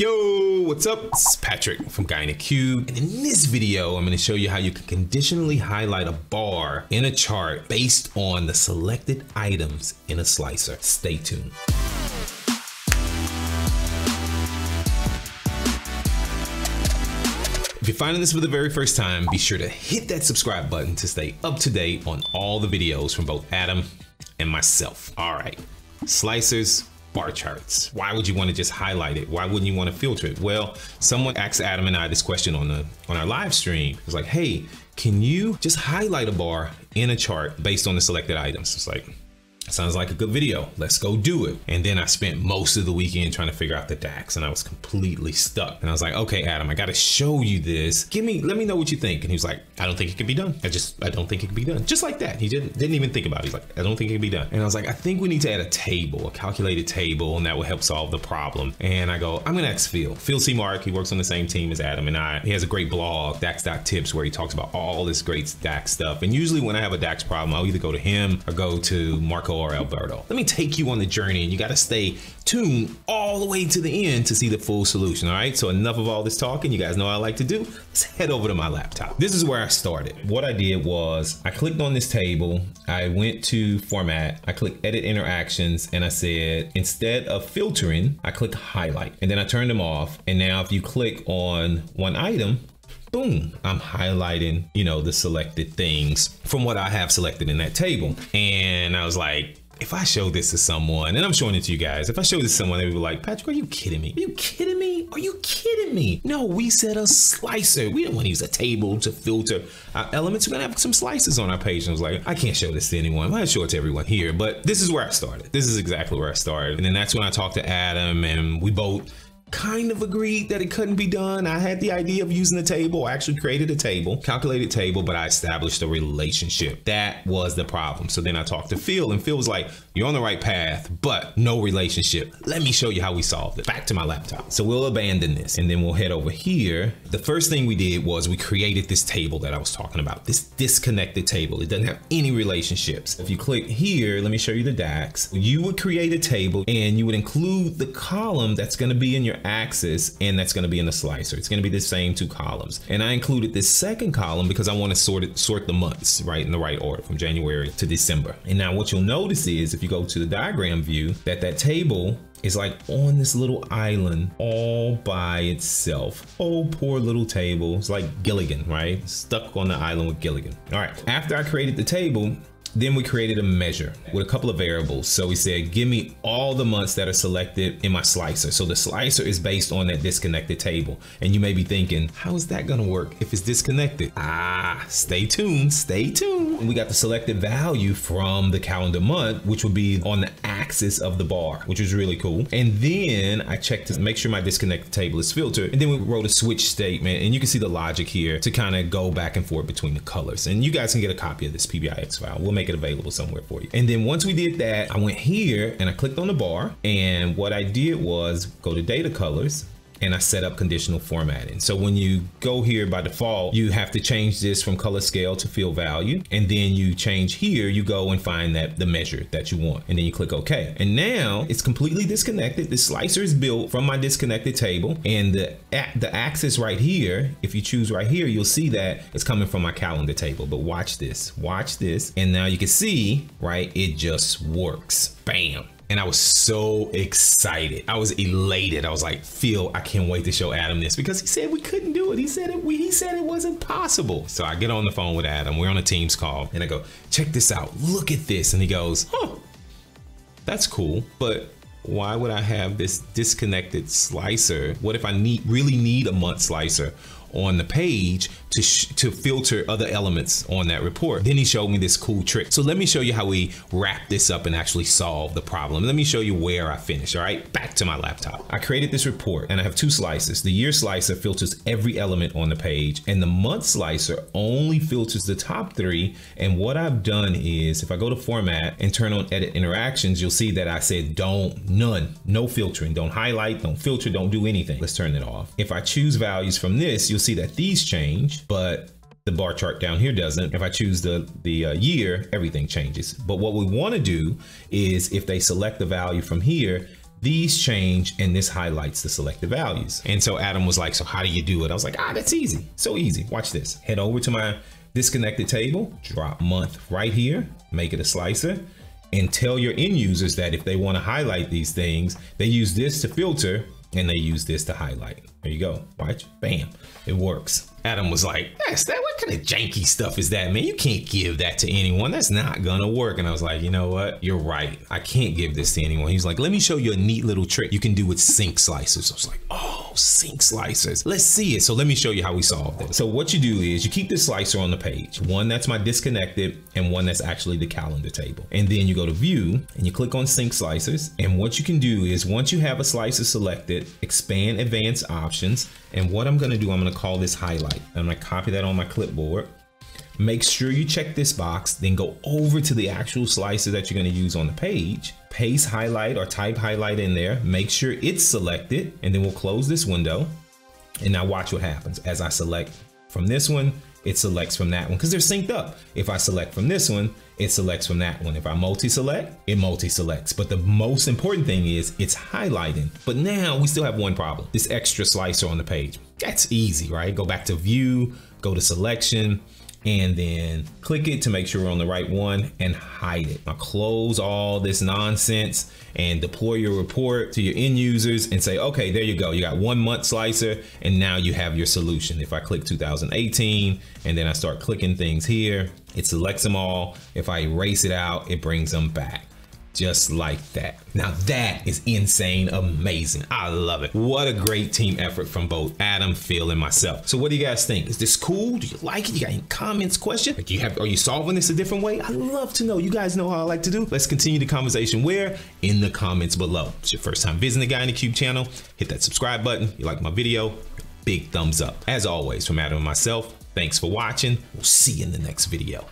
Yo, what's up? It's Patrick from Guy in a Cube. And in this video, I'm gonna show you how you can conditionally highlight a bar in a chart based on the selected items in a slicer. Stay tuned. If you're finding this for the very first time, be sure to hit that subscribe button to stay up to date on all the videos from both Adam and myself. All right, slicers. Bar charts. Why would you want to just highlight it? Why wouldn't you want to filter it? Well, someone asked Adam and I this question on our live stream. It was like, hey, can you just highlight a bar in a chart based on the selected items? It's like, sounds like a good video. Let's go do it. And then I spent most of the weekend trying to figure out the DAX and I was completely stuck. And I was like, okay, Adam, I got to show you this. Let me know what you think. And he was like, I don't think it could be done. I don't think it could be done. Just like that. He didn't even think about it. He's like, I don't think it could be done. And I was like, I think we need to add a table, a calculated table, and that will help solve the problem. And I go, I'm going to ask Phil. Phil Seamark, he works on the same team as Adam and I. He has a great blog, DAX.tips, where he talks about all this great DAX stuff. And usually when I have a DAX problem, I'll either go to him or go to Marco or Alberto. Let me take you on the journey, and you got to stay tuned all the way to the end to see the full solution. All right, so enough of all this talking. You guys know what I like to do. Let's head over to my laptop. This is where I started. What I did was I clicked on this table. I went to format. I clicked edit interactions, and I said, instead of filtering, I click highlight, and then I turned them off. And now if you click on one item, boom, I'm highlighting, you know, the selected things from what I have selected in that table. And I was like, if I show this to someone, and I'm showing it to you guys, if I show this to someone, they would be like, Patrick, are you kidding me? Are you kidding me? Are you kidding me? No, we said a slicer. We don't want to use a table to filter our elements. We're going to have some slices on our page. And I was like, I can't show this to anyone. I'll show it to everyone here. But this is where I started. This is exactly where I started. And then that's when I talked to Adam, and we both kind of agreed that it couldn't be done. I had the idea of using a table. I actually created a table, calculated table, but I established a relationship. That was the problem. So then I talked to Phil, and Phil was like, you're on the right path, but no relationship. Let me show you how we solved it. Back to my laptop. So we'll abandon this and then we'll head over here. The first thing we did was we created this table that I was talking about, this disconnected table. It doesn't have any relationships. If you click here, let me show you the DAX. You would create a table and you would include the column that's going to be in your axis, and that's going to be in the slicer. It's going to be the same two columns, and I included this second column because I want to sort the months right in the right order from January to December. And now what you'll notice is if you go to the diagram view that that table is like on this little island all by itself. Oh, poor little table. It's like Gilligan, right? Stuck on the island with Gilligan. All right, after I created the table, then we created a measure with a couple of variables. So we said, give me all the months that are selected in my slicer. So the slicer is based on that disconnected table. And you may be thinking, how is that gonna work if it's disconnected? Ah, stay tuned, stay tuned. And we got the selected value from the calendar month, which would be on the axis of the bar, which is really cool. And then I checked to make sure my disconnected table is filtered. And then we wrote a switch statement, and you can see the logic here to kind of go back and forth between the colors. And you guys can get a copy of this PBIX file. We'll make it available somewhere for you. And then once we did that, I went here and I clicked on the bar, and what I did was go to data colors, and I set up conditional formatting. So when you go here, by default, you have to change this from color scale to field value. And then you change here, you go and find that the measure that you want. And then you click OK. And now it's completely disconnected. The slicer is built from my disconnected table. And the axis right here, if you choose right here, you'll see that it's coming from my calendar table. But watch this, watch this. And now you can see, right, it just works. Bam. And I was so excited. I was elated. I was like, Phil, I can't wait to show Adam this, because he said we couldn't do it. He said it wasn't possible. So I get on the phone with Adam. We're on a Teams call, and I go, check this out. Look at this. And he goes, huh, that's cool, but why would I have this disconnected slicer? What if I really need a month slicer on the page to filter other elements on that report? Then he showed me this cool trick. So let me show you how we wrap this up and actually solve the problem. Let me show you where I finish. All right, back to my laptop. I created this report, and I have two slices. The year slicer filters every element on the page, and the month slicer only filters the top three. And what I've done is, if I go to format and turn on edit interactions, you'll see that I said no filtering, don't highlight, don't filter, don't do anything. Let's turn it off. If I choose values from this, you'll see that these change, but the bar chart down here doesn't. If I choose the year, everything changes. But what we want to do is if they select the value from here, These change and this highlights the selected values. And so Adam was like, so how do you do it? I was like, that's easy. So easy. Watch this. Head over to my disconnected table, drop month right here, make it a slicer, and tell your end users that if they want to highlight these things, they use this to filter and they use this to highlight. There you go. Watch. Bam. It works. Adam was like, what kind of janky stuff is that, man? You can't give that to anyone. That's not going to work. And I was like, you know what? You're right. I can't give this to anyone. He was like, let me show you a neat little trick you can do with sync slicers. I was like, oh, sync slicers. Let's see it. So let me show you how we solve this. So what you do is you keep the slicer on the page. One that's my disconnected and one that's actually the calendar table. And then you go to view and you click on sync slicers. And what you can do is once you have a slicer selected, expand advanced options. And what I'm going to do, I'm going to call this highlight. I'm going to copy that on my clipboard. Make sure you check this box, then go over to the actual slicer that you're going to use on the page. Paste highlight or type highlight in there. Make sure it's selected, and then we'll close this window. And now watch what happens. As I select from this one, it selects from that one because they're synced up. If I select from this one, it selects from that one. If I multi-select, it multi-selects. But the most important thing is it's highlighting. But now we still have one problem, this extra slicer on the page. That's easy, right? Go back to view, go to selection, and then click it to make sure we're on the right one and hide it. Now close all this nonsense and deploy your report to your end users and say, okay, there you go. You got 1 month slicer and now you have your solution. If I click 2018 and then I start clicking things here, it selects them all. If I erase it out, it brings them back. Just like that. Now that is insane, amazing. I love it. What a great team effort from both Adam, Phil, and myself. So what do you guys think? Is this cool? Do you like it? You got any comments, questions? Are you solving this a different way? I'd love to know. You guys know how I like to do. Let's continue the conversation where? In the comments below. If it's your first time visiting the Guy in a Cube channel, hit that subscribe button. If you like my video, big thumbs up. As always, from Adam and myself, thanks for watching. We'll see you in the next video.